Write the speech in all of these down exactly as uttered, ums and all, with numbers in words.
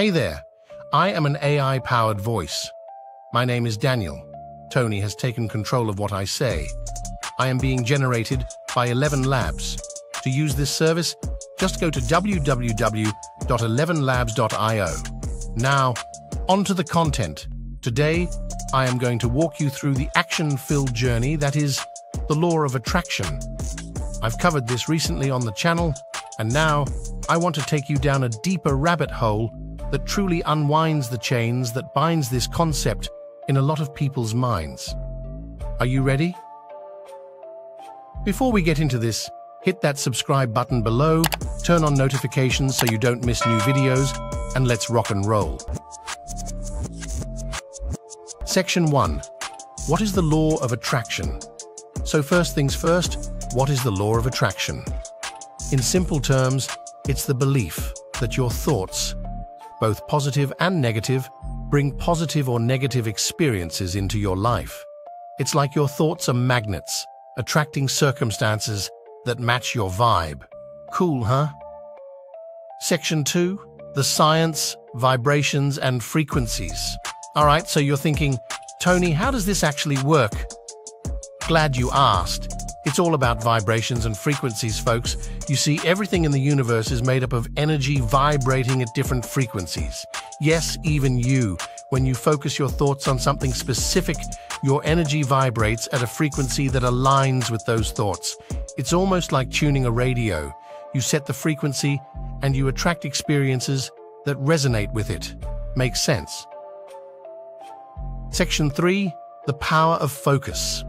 Hey there, I am an A I-powered voice. My name is Daniel. Tony has taken control of what I say. I am being generated by ElevenLabs. To use this service, just go to w w w dot eleven labs dot i o. Now, on to the content. Today, I am going to walk you through the action-filled journey that is the Law of Attraction. I've covered this recently on the channel, and now I want to take you down a deeper rabbit hole that truly unwinds the chains that binds this concept in a lot of people's minds. Are you ready? Before we get into this, hit that subscribe button below, turn on notifications so you don't miss new videos, and let's rock and roll. Section one. What is the Law of Attraction? So first things first, what is the Law of Attraction? In simple terms, it's the belief that your thoughts, both positive and negative, bring positive or negative experiences into your life. It's like your thoughts are magnets, attracting circumstances that match your vibe. Cool, huh? Section two. The Science, Vibrations and Frequencies. Alright, so you're thinking, Tony, how does this actually work? Glad you asked. It's all about vibrations and frequencies, folks. You see, everything in the universe is made up of energy vibrating at different frequencies. Yes, even you. When you focus your thoughts on something specific, your energy vibrates at a frequency that aligns with those thoughts. It's almost like tuning a radio. You set the frequency and you attract experiences that resonate with it. Makes sense. Section three. The Power of Focus.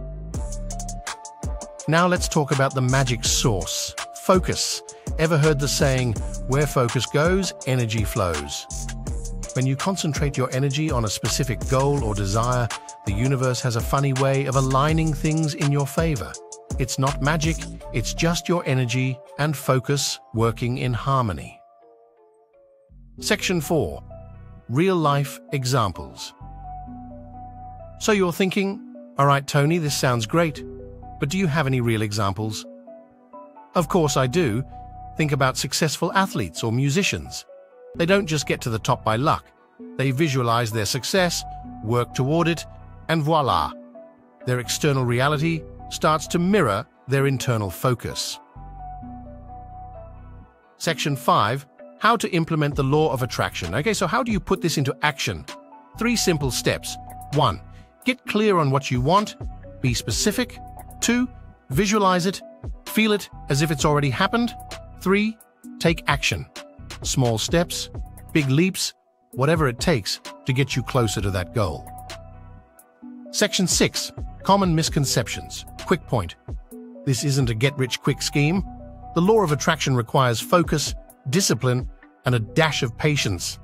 Now let's talk about the magic source. Focus. Ever heard the saying, where focus goes, energy flows? When you concentrate your energy on a specific goal or desire, the universe has a funny way of aligning things in your favor. It's not magic, it's just your energy and focus working in harmony. Section four. Real-life examples. So you're thinking, all right, Tony, this sounds great, but do you have any real examples? Of course I do. Think about successful athletes or musicians. They don't just get to the top by luck. They visualize their success, work toward it, and voila! Their external reality starts to mirror their internal focus. Section five. How to implement the Law of Attraction. Okay, so how do you put this into action? Three simple steps. One, get clear on what you want. Be specific. Two, visualize it. Feel it as if it's already happened. Three, take action. Small steps, big leaps, whatever it takes to get you closer to that goal. Section six. Common misconceptions. Quick point. This isn't a get-rich-quick scheme. The Law of Attraction requires focus, discipline, and a dash of patience.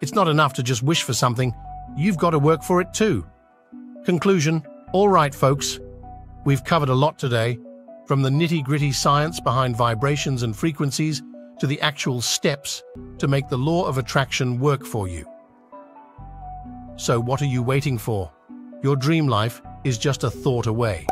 It's not enough to just wish for something. You've got to work for it too. Conclusion. All right, folks. We've covered a lot today, from the nitty-gritty science behind vibrations and frequencies to the actual steps to make the Law of Attraction work for you. So what are you waiting for? Your dream life is just a thought away.